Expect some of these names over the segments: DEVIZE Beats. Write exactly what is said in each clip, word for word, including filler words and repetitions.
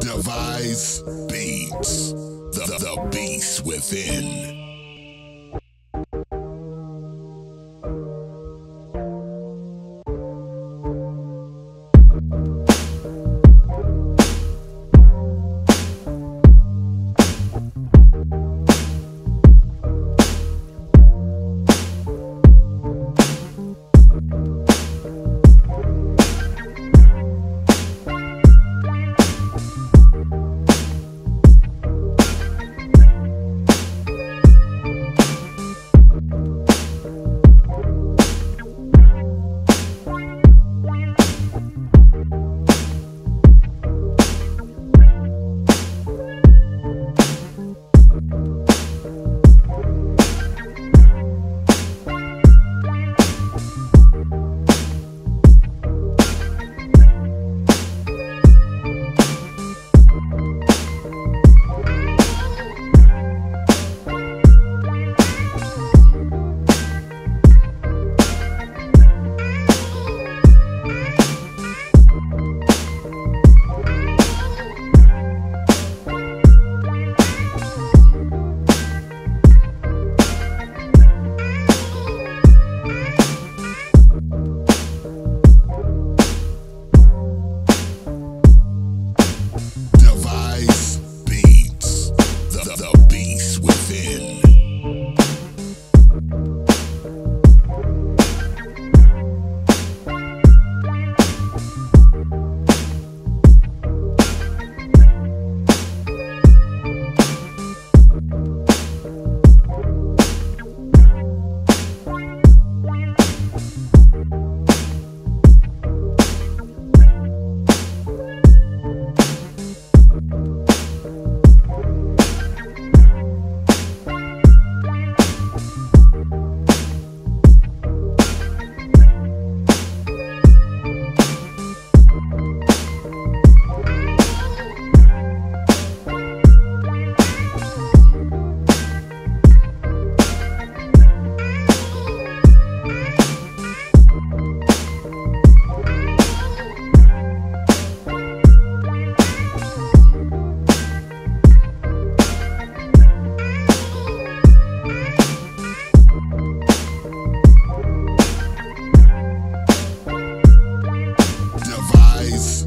DEVIZE Beats, the, the beast within.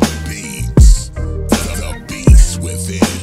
Beats, the, the beast within.